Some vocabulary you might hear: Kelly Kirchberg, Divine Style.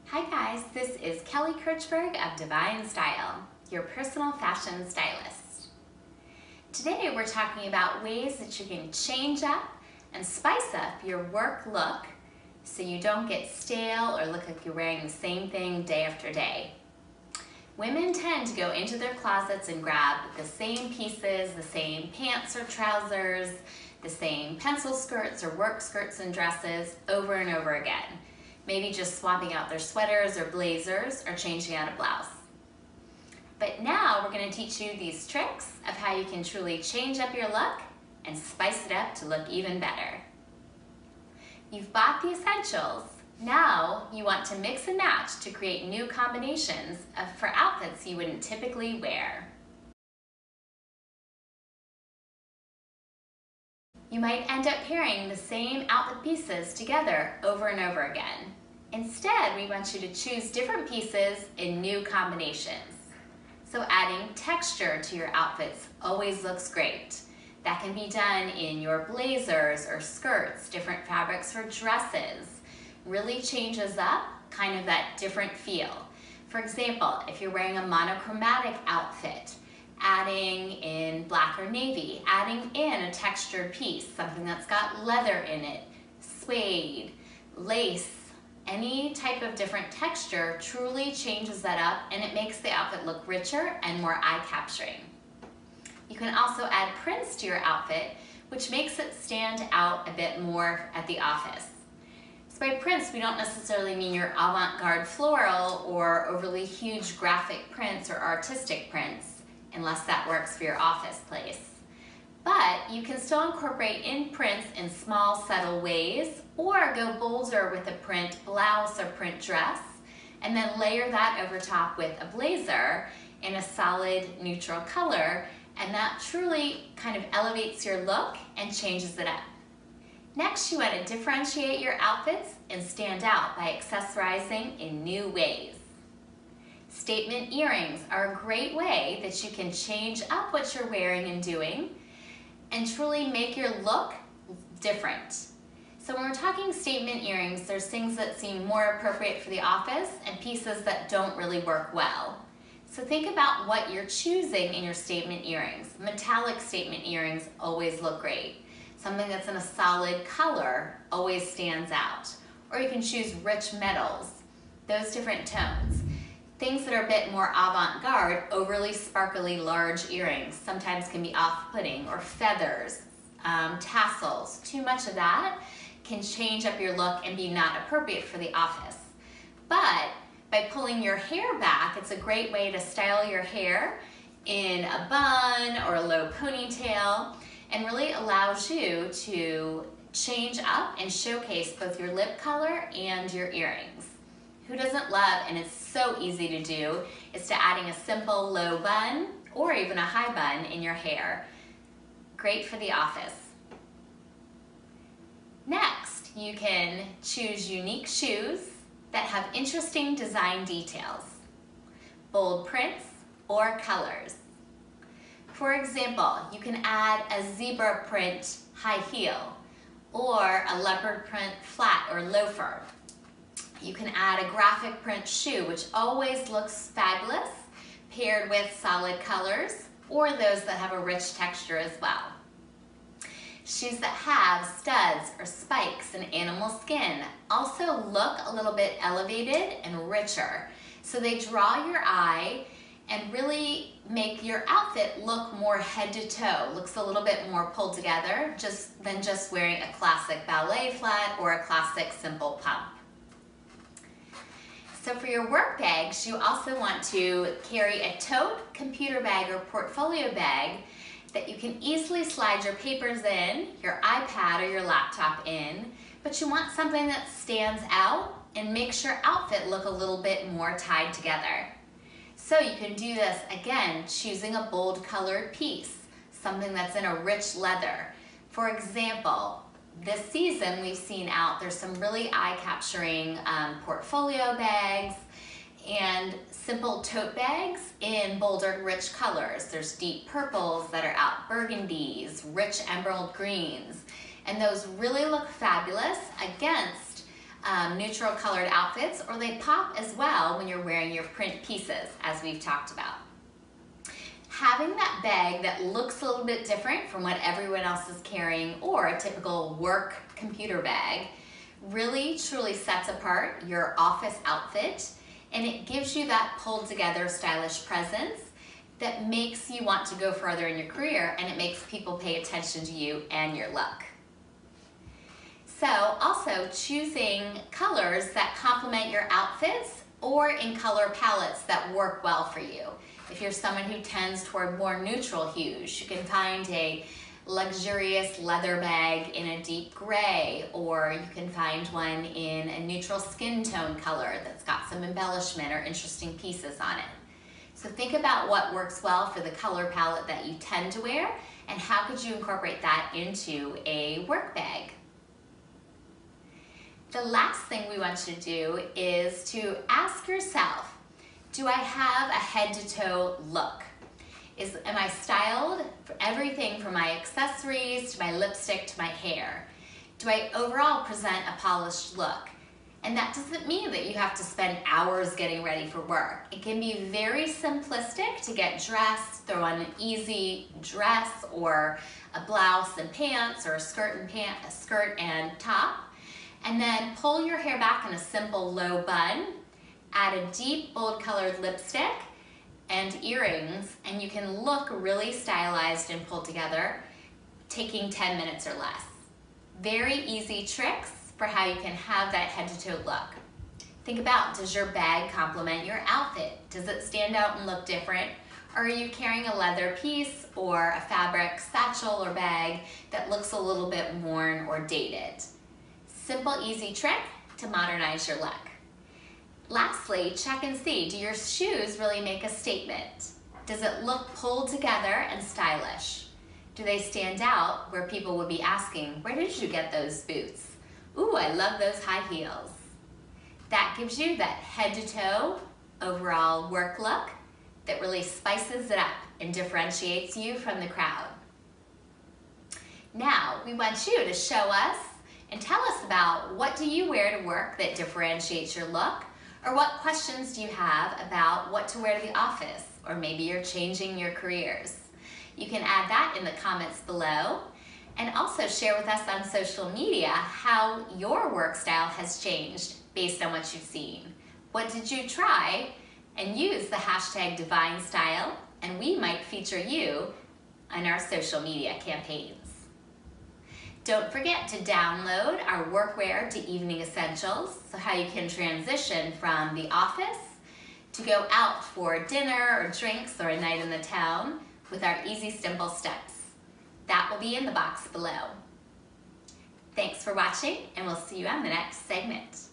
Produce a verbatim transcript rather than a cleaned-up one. Hi guys, this is Kelly Kirchberg of Divine Style, your personal fashion stylist. Today we're talking about ways that you can change up and spice up your work look so you don't get stale or look like you're wearing the same thing day after day. Women tend to go into their closets and grab the same pieces, the same pants or trousers, the same pencil skirts or work skirts and dresses over and over again. Maybe just swapping out their sweaters or blazers or changing out a blouse. But now we're going to teach you these tricks of how you can truly change up your look and spice it up to look even better. You've bought the essentials. Now you want to mix and match to create new combinations of, for outfits you wouldn't typically wear. You might end up pairing the same outfit pieces together over and over again. Instead, we want you to choose different pieces in new combinations. So adding texture to your outfits always looks great. That can be done in your blazers or skirts, different fabrics for dresses. Really changes up kind of that different feel. For example, if you're wearing a monochromatic outfit, adding in black or navy, adding in a textured piece, something that's got leather in it, suede, lace, any type of different texture truly changes that up and it makes the outfit look richer and more eye-capturing. You can also add prints to your outfit, which makes it stand out a bit more at the office. So by prints, we don't necessarily mean your avant-garde floral or overly huge graphic prints or artistic prints, unless that works for your office place. But you can still incorporate in prints in small, subtle ways, or go bolder with a print blouse or print dress, and then layer that over top with a blazer in a solid, neutral color, and that truly kind of elevates your look and changes it up. Next, you want to differentiate your outfits and stand out by accessorizing in new ways. Statement earrings are a great way that you can change up what you're wearing and doing and truly make your look different. So when we're talking statement earrings, there's things that seem more appropriate for the office and pieces that don't really work well. So think about what you're choosing in your statement earrings. Metallic statement earrings always look great. Something that's in a solid color always stands out. Or you can choose rich metals, those different tones. Things that are a bit more avant-garde, overly sparkly large earrings, sometimes can be off-putting, or feathers, um, tassels. Too much of that can change up your look and be not appropriate for the office. But by pulling your hair back, it's a great way to style your hair in a bun or a low ponytail and really allows you to change up and showcase both your lip color and your earrings. Who doesn't love, and it's so easy to do, is to adding a simple low bun or even a high bun in your hair. Great for the office. Next, you can choose unique shoes that have interesting design details, bold prints, or colors. For example, you can add a zebra print high heel or a leopard print flat or loafer. You can add a graphic print shoe, which always looks fabulous, paired with solid colors, or those that have a rich texture as well. Shoes that have studs or spikes and animal skin also look a little bit elevated and richer. So they draw your eye and really make your outfit look more head to toe, looks a little bit more pulled together just than just wearing a classic ballet flat or a classic simple pump. So for your work bags, you also want to carry a tote, computer bag, or portfolio bag that you can easily slide your papers in, your iPad or your laptop in, but you want something that stands out and makes your outfit look a little bit more tied together. So you can do this, again, choosing a bold colored piece, something that's in a rich leather. For example, this season we've seen out, there's some really eye-capturing um, portfolio bags and simple tote bags in bolder, rich colors. There's deep purples that are out, burgundies, rich emerald greens, and those really look fabulous against um, neutral colored outfits, or they pop as well when you're wearing your print pieces, as we've talked about. Having that bag that looks a little bit different from what everyone else is carrying, or a typical work computer bag, really truly sets apart your office outfit, and it gives you that pulled together stylish presence that makes you want to go further in your career, and it makes people pay attention to you and your look. So also choosing colors that complement your outfits, or in color palettes that work well for you. If you're someone who tends toward more neutral hues, you can find a luxurious leather bag in a deep gray, or you can find one in a neutral skin tone color that's got some embellishment or interesting pieces on it. So think about what works well for the color palette that you tend to wear, and how could you incorporate that into a work bag. The last thing we want you to do is to ask yourself, do I have a head-to-toe look? Is, am I styled for everything from my accessories to my lipstick to my hair? Do I overall present a polished look? And that doesn't mean that you have to spend hours getting ready for work. It can be very simplistic to get dressed, throw on an easy dress or a blouse and pants, or a skirt and, pant, a skirt and top. And then pull your hair back in a simple low bun, add a deep, bold colored lipstick and earrings, and you can look really stylized and pulled together, taking ten minutes or less. Very easy tricks for how you can have that head-to-toe look. Think about, does your bag complement your outfit? Does it stand out and look different? Or are you carrying a leather piece or a fabric satchel or bag that looks a little bit worn or dated? Simple, easy trick to modernize your look. Lastly, check and see, do your shoes really make a statement? Does it look pulled together and stylish? Do they stand out where people would be asking, where did you get those boots? Ooh, I love those high heels. That gives you that head-to-toe overall work look that really spices it up and differentiates you from the crowd. Now, we want you to show us and tell us about, what do you wear to work that differentiates your look? Or what questions do you have about what to wear to the office? Or maybe you're changing your careers. You can add that in the comments below, and also share with us on social media how your work style has changed based on what you've seen. What did you try? And use the hashtag Divine Style, and we might feature you on our social media campaigns. Don't forget to download our Workwear to Evening Essentials, so how you can transition from the office to go out for dinner or drinks or a night in the town with our easy, simple steps. That will be in the box below. Thanks for watching, and we'll see you on the next segment.